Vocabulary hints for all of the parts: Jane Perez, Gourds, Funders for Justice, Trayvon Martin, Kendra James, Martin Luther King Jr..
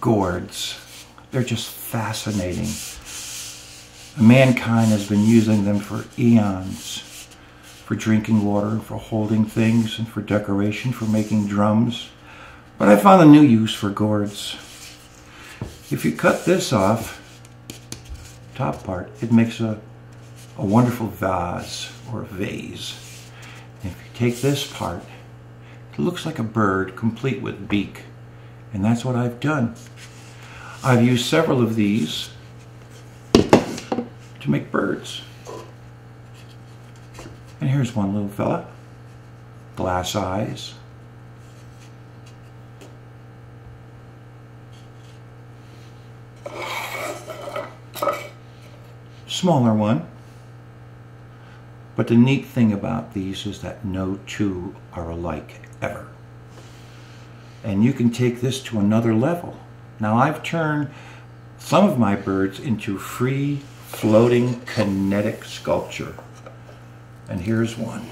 gourds. They're just fascinating. Mankind has been using them for eons, for drinking water, for holding things, and for decoration, for making drums. But I found a new use for gourds. If you cut this off, top part, it makes a wonderful vase or vase. And if you take this part, it looks like a bird complete with beak. And that's what I've done. I've used several of these to make birds. And here's one little fella, glass eyes. Smaller one. But the neat thing about these is that no two are alike, ever. And you can take this to another level. Now I've turned some of my birds into free floating kinetic sculpture. And here's one.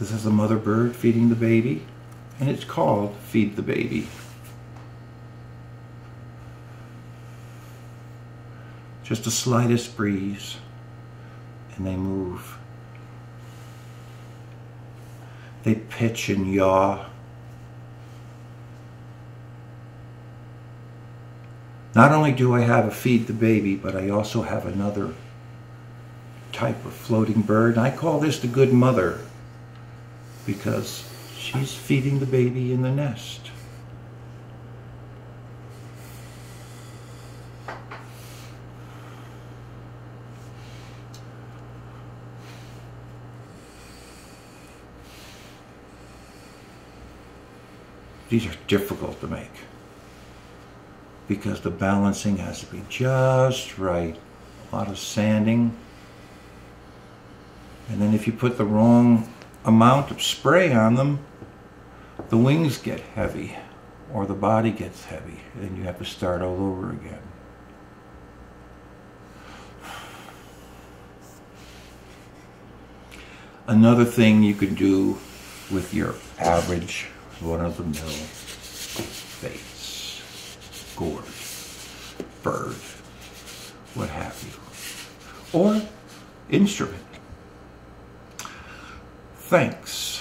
This is the mother bird feeding the baby, and it's called Feed the Baby. Just the slightest breeze, and they move. They pitch and yaw. Not only do I have a Feed the Baby, but I also have another type of floating bird. I call this the Good Mother, because she's feeding the baby in the nest. These are difficult to make because the balancing has to be just right. A lot of sanding. And then if you put the wrong amount of spray on them, the wings get heavy or the body gets heavy, and you have to start all over again. Another thing you can do with your average run-of-the-mill vase, gourd, bird, what have you, or instrument. Thanks.